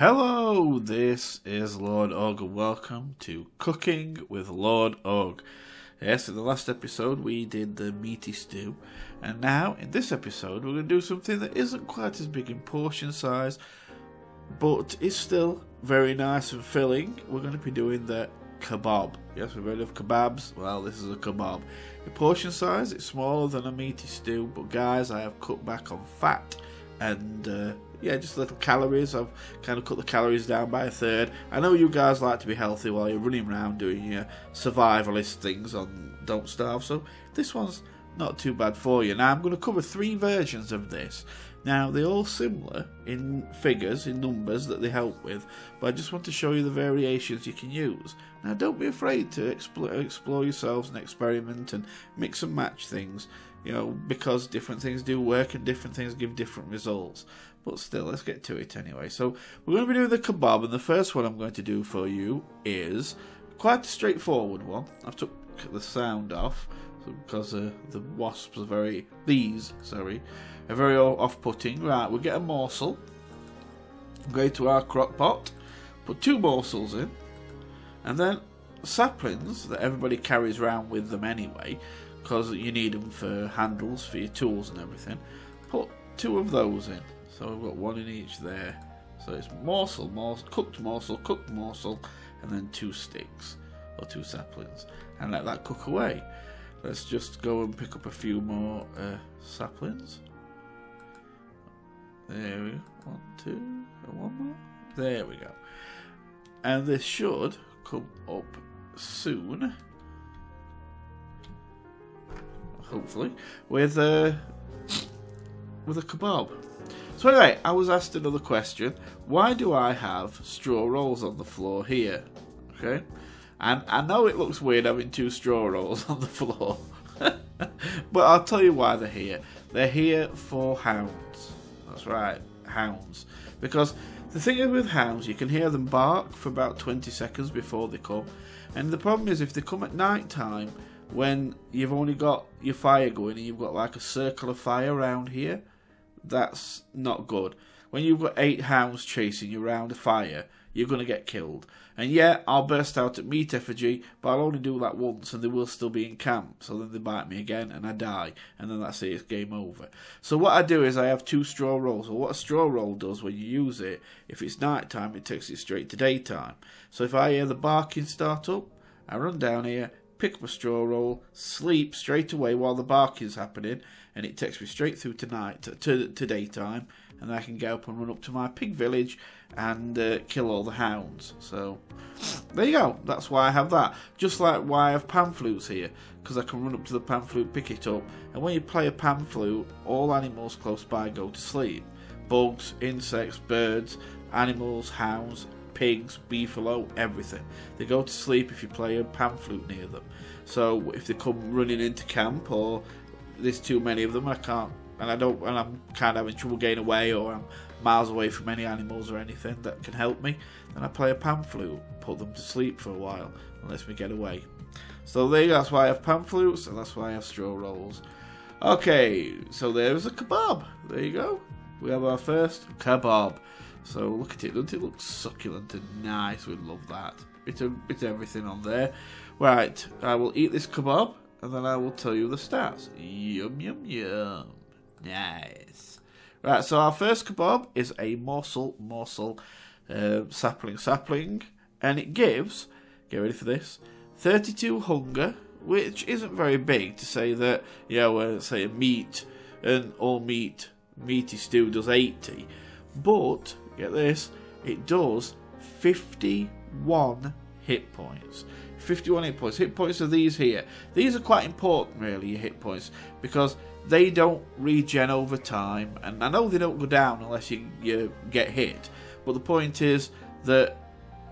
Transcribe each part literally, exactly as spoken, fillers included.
Hello, this is Lord Og and welcome to Cooking with Lord Og. Yes, in the last episode we did the meaty stew, and now in this episode we're going to do something that isn't quite as big in portion size, but is still very nice and filling. We're going to be doing the kabob. Yes, we've heard of kebabs, well this is a kabob. In portion size it's smaller than a meaty stew, but guys, I have cut back on fat and uh, yeah, just little calories. I've kind of cut the calories down by a third. I know you guys like to be healthy while you're running around doing your survivalist things on Don't Starve, so this one's not too bad for you. Now I'm going to cover three versions of this. Now they're all similar in figures, in numbers that they help with, but I just want to show you the variations you can use. Now don't be afraid to explore, explore yourselves and experiment and mix and match things, you know, because different things do work and different things give different results. But still, let's get to it anyway. So we're going to be doing the kebab, and the first one I'm going to do for you is quite a straightforward one. I've took the sound off because uh, the wasps are very these sorry are very off-putting. Right, we'll get a morsel, go to our crock pot, put two morsels in, and then saplings that everybody carries around with them anyway, because you need them for handles for your tools and everything. Put two of those in, so we've got one in each there. So it's morsel, morsel, cooked morsel, cooked morsel, and then two sticks or two saplings, and let that cook away. Let's just go and pick up a few more uh, saplings. There we go. One, two, and one more. There we go. And this should come up soon, hopefully, with a with a kebab. So anyway, I was asked another question. Why do I have straw rolls on the floor here? Okay, and I know it looks weird having two straw rolls on the floor, but I'll tell you why they're here. They're here for hounds. That's right, hounds. Because the thing is with hounds, you can hear them bark for about twenty seconds before they come. And the problem is, if they come at night time, when you've only got your fire going and you've got like a circle of fire around here, that's not good. When you've got eight hounds chasing you around a fire, you're going to get killed. And yeah, I'll burst out at meat effigy, but I'll only do that once and they will still be in camp. So then they bite me again and I die. And then that's it, it's game over. So what I do is I have two straw rolls. Well, what a straw roll does when you use it, if it's night time, it takes it straight to daytime. So if I hear the barking start up, I run down here, pick up a straw roll, sleep straight away while the barking's happening, and it takes me straight through to night, to, to, to daytime, and I can go up and run up to my pig village and uh, kill all the hounds. So there you go, that's why I have that. Just like why I have pan flutes here, because I can run up to the pan flute, pick it up, and when you play a pan flute, all animals close by go to sleep. Bugs, insects, birds, animals, hounds, pigs, beefalo, everything. They go to sleep if you play a pan flute near them. So if they come running into camp, or there's too many of them, I can't, and I don't, and I'm kind of having trouble getting away, or I'm miles away from any animals or anything that can help me, then I play a pan flute, put them to sleep for a while, and lets me get away. So there you go, that's why I have pan flutes, and that's why I have straw rolls. Okay, so there's a kebab. There you go. We have our first kebab. So look at it, doesn't it look succulent and nice? We love that. It's, a, it's everything on there. Right, I will eat this kebab and then I will tell you the stats. Yum, yum, yum. Nice. Right, so our first kebab is a morsel, morsel, uh, sapling, sapling. And it gives, get ready for this, thirty-two hunger, which isn't very big to say that, you know, uh, say a meat, an all meat, meaty stew does eighty. But, get this, it does fifty-one hit points. fifty-one hit points. Hit points are these here. These are quite important, really, your hit points, because they don't regen over time. And I know they don't go down unless you, you get hit. But the point is that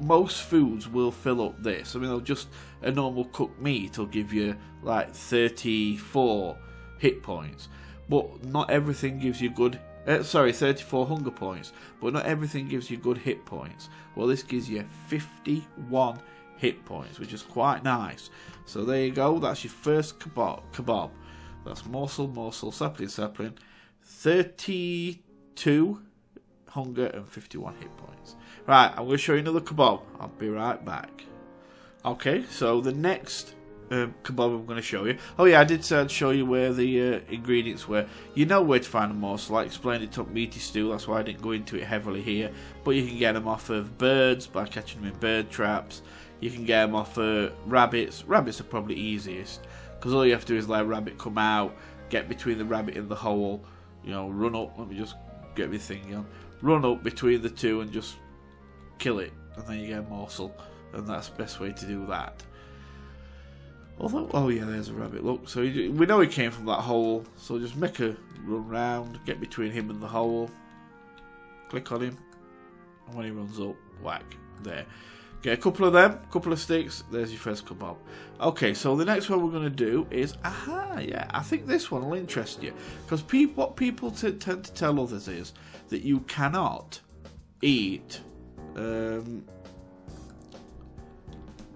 most foods will fill up this. I mean, they'll just, a normal cooked meat will give you like thirty-four hit points. But not everything gives you good hit points. Uh, sorry, thirty-four hunger points, but not everything gives you good hit points. Well, this gives you fifty-one hit points, which is quite nice. So there you go, that's your first kebab. kebab. That's morsel, morsel, sapling, sapling. thirty-two hunger and fifty-one hit points. Right, I'm going to show you another kabob. I'll be right back. Okay, so the next um, kabob I'm going to show you. Oh yeah, I did say I'd show you where the uh, ingredients were. You know where to find them most. Like I explained, it took meaty stew. That's why I didn't go into it heavily here. But you can get them off of birds by catching them in bird traps. You can get them off uh, rabbits. Rabbits are probably easiest, because all you have to do is let a rabbit come out, get between the rabbit and the hole, you know, run up. Let me just get my thing on. Run up between the two and just kill it, and then you get a morsel, and that's the best way to do that. Although, oh yeah, there's a rabbit. Look, so he, we know he came from that hole, so just make a run round, get between him and the hole, click on him, and when he runs up, whack there. Get a couple of them, couple of sticks, there's your first kabob. Okay, so the next one we're going to do is, aha, yeah, I think this one will interest you. Because pe what people t tend to tell others is that you cannot eat um,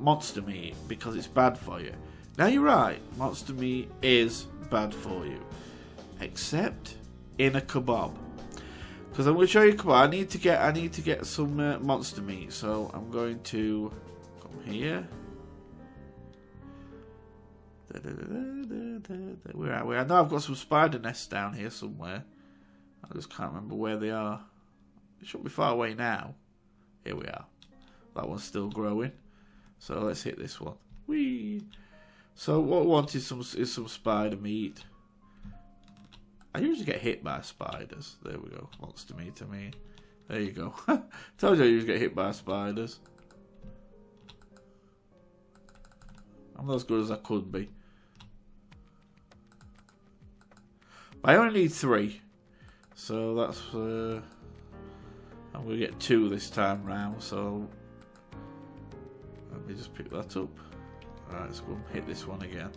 monster meat because it's bad for you. Now you're right, monster meat is bad for you. Except in a kabob. Because I'm going to show you a kabob. I need to get I need to get some uh, monster meat, so I'm going to come here. Da, da, da, da, da, da. Where are we? I know I've got some spider nests down here somewhere. I just can't remember where they are. It shouldn't be far away now. Here we are. That one's still growing. So let's hit this one. Whee! So what I want is some is some spider meat. I usually get hit by spiders. There we go. Monster meat to me. There you go. Told you I usually get hit by spiders. I'm not as good as I could be. But I only need three. So that's... Uh, I'm going to get two this time round. So... Let me just pick that up. Alright, let's go and hit this one again.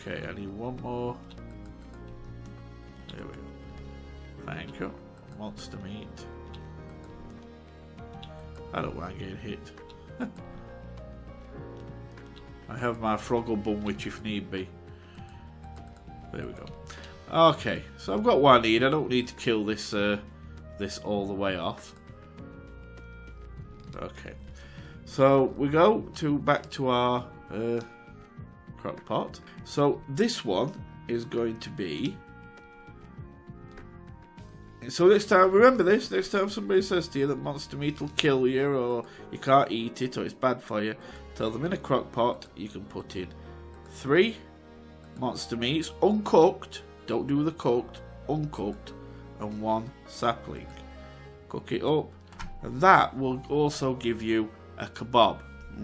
Okay, I need one more. There we go. Thank you. Monster meat. I don't want to get hit. I have my froggle bunwitch if need be. There we go. Okay, so I've got what I need. I don't need to kill this uh, this all the way off. Okay, so we go to back to our uh, crock pot. So this one is going to be. So next time, remember this, next time somebody says to you that monster meat will kill you, or you can't eat it, or it's bad for you, tell them in a crock pot you can put in three monster meats, uncooked, don't do the cooked, uncooked, and one sapling. Cook it up, and that will also give you a kabob,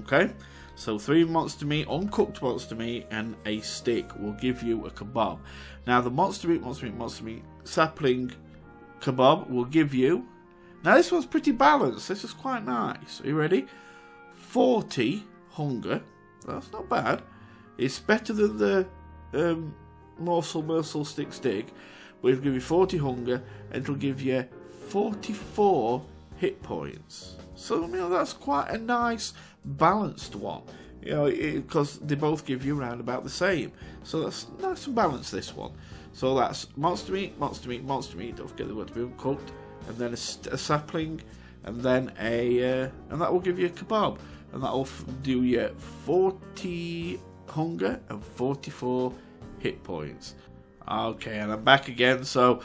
okay? So three monster meat, uncooked monster meat, and a stick will give you a kabob. Now the monster meat, monster meat, monster meat, sapling, kabob will give you, now this one's pretty balanced, this is quite nice, are you ready? forty hunger, that's not bad, it's better than the um, morsel, morsel, stick, stick, but it'll give you forty hunger, and it'll give you forty-four hit points, so you know, that's quite a nice balanced one, you know, because they both give you around about the same, so that's nice and balanced this one. So that's monster meat, monster meat, monster meat. Don't forget the word to be uncooked, and then a, a sapling, and then a, uh, and that will give you a kabob, and that will do you forty hunger and forty-four hit points. Okay, and I'm back again. So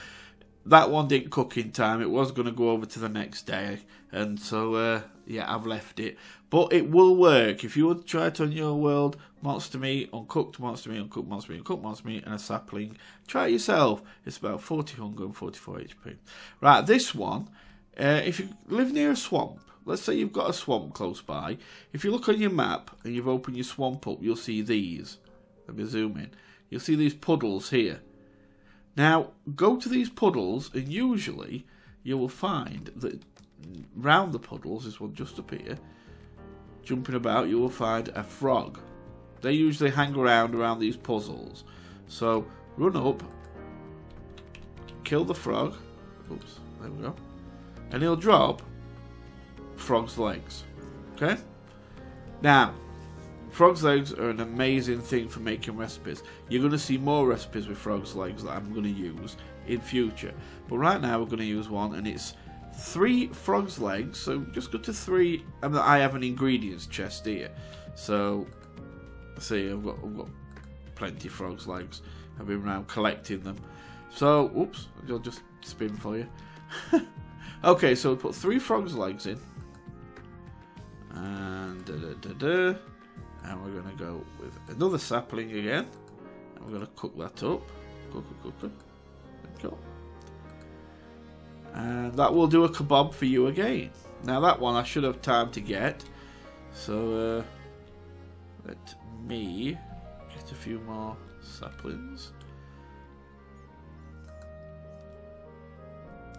that one didn't cook in time. It was going to go over to the next day, and so uh, yeah, I've left it. But it will work if you would try it on your world. Monster meat, uncooked monster meat, uncooked monster meat, uncooked monster meat, and a sapling. Try it yourself. It's about forty hunger and forty-four H P. Right, this one, uh, if you live near a swamp, let's say you've got a swamp close by. If you look on your map and you've opened your swamp up, you'll see these. Let me zoom in. You'll see these puddles here. Now, go to these puddles, and usually you will find that round the puddles, this one just up here, jumping about, you will find a frog. They usually hang around around these puzzles. So run up, kill the frog. Oops, there we go. And he'll drop frog's legs. Okay? Now, frog's legs are an amazing thing for making recipes. You're going to see more recipes with frog's legs that I'm going to use in future. But right now we're going to use one, and it's three frog's legs, so just go to three, and I have an ingredients chest here. So, see, I've got, I've got plenty of frog's legs. I've been around collecting them. So, oops, I'll just spin for you. Okay, so we put three frog's legs in. And da da da da. And we're going to go with another sapling again. And we're going to cook that up. Cook, cook, cook, cook. And that will do a kebab for you again. Now that one I should have time to get. So uh, let me get a few more saplings.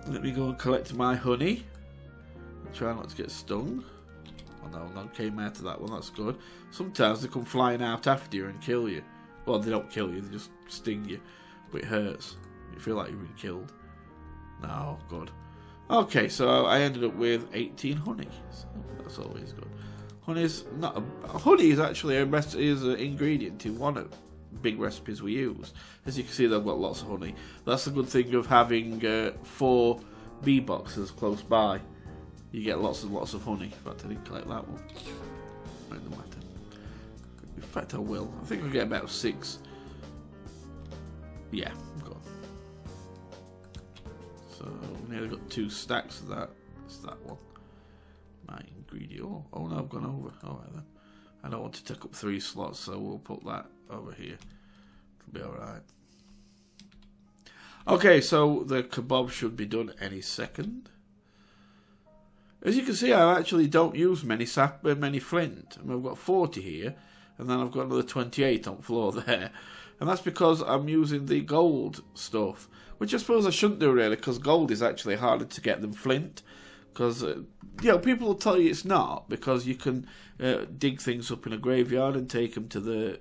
Let me go and collect my honey. Try not to get stung. Oh no, none came out of that one, that's good. Sometimes they come flying out after you and kill you. Well, they don't kill you, they just sting you. But it hurts. You feel like you've been killed. No, good. Okay, so I ended up with eighteen honey. So that's always good. Honey's not a, honey is actually a is an ingredient in one of big recipes we use. As you can see, they've got lots of honey. That's the good thing of having uh, four bee boxes close by. You get lots and lots of honey. In fact, I didn't collect that one. It doesn't matter. In fact, I will. I think I'll get about six. Yeah, I've got. So, I've nearly got two stacks of that. It's that one. My ingredient. Oh, oh no, I've gone over. Alright then. I don't want to take up three slots, so we'll put that over here. It'll be alright. Okay, so the kebab should be done any second. As you can see, I actually don't use many sap, many flint. I mean, I've got forty here, and then I've got another twenty-eight on floor there. And that's because I'm using the gold stuff, which I suppose I shouldn't do really, because gold is actually harder to get than flint. Because, uh, you know, people will tell you it's not, because you can uh, dig things up in a graveyard and take them to the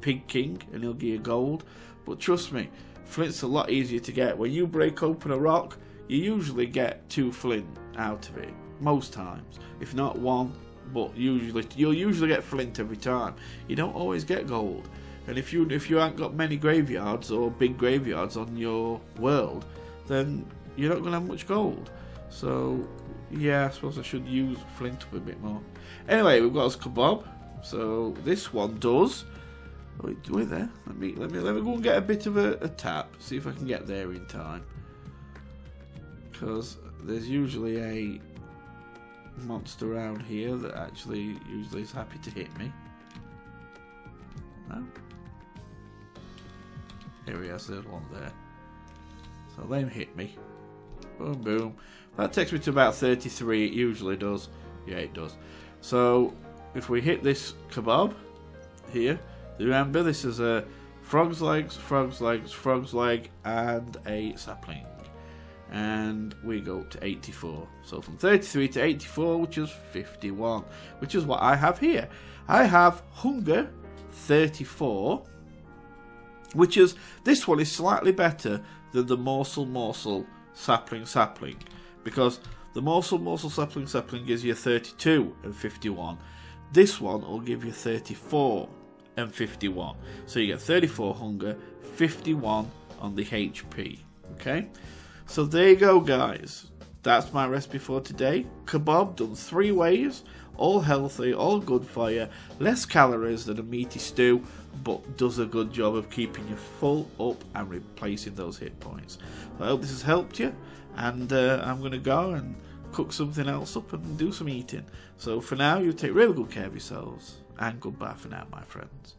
Pig King, and he'll give you gold. But trust me, flint's a lot easier to get. When you break open a rock, you usually get two flint out of it. Most times, if not one, but usually you'll usually get flint every time. You don't always get gold, and if you if you haven't got many graveyards or big graveyards on your world, then you're not going to have much gold. So yeah, I suppose I should use flint up a bit more. Anyway, we've got us kebab. So this one does. Wait, wait there. Let me let me let me go and get a bit of a, a tap. See if I can get there in time, because there's usually a monster around here that actually usually is happy to hit me. No? Here he is, there's one there. So they hit me. Boom, boom. That takes me to about thirty-three, it usually does. Yeah, it does. So, if we hit this kebab here, remember this is a frog's legs, frog's legs, frog's leg, and a sapling. And we go up to eighty-four. So from thirty-three to eighty-four, which is fifty-one, which is what I have here. I have hunger thirty-four, which is, this one is slightly better than the morsel morsel sapling sapling, because the morsel morsel sapling sapling gives you thirty-two and fifty-one. This one will give you thirty-four and fifty-one. So you get thirty-four hunger, fifty-one on the H P. Okay? So there you go, guys. That's my recipe for today. Kabob done three ways. All healthy, all good for you. Less calories than a meaty stew, but does a good job of keeping you full up and replacing those hit points. I hope this has helped you. And uh, I'm going to go and cook something else up and do some eating. So for now, you take really good care of yourselves. And goodbye for now, my friends.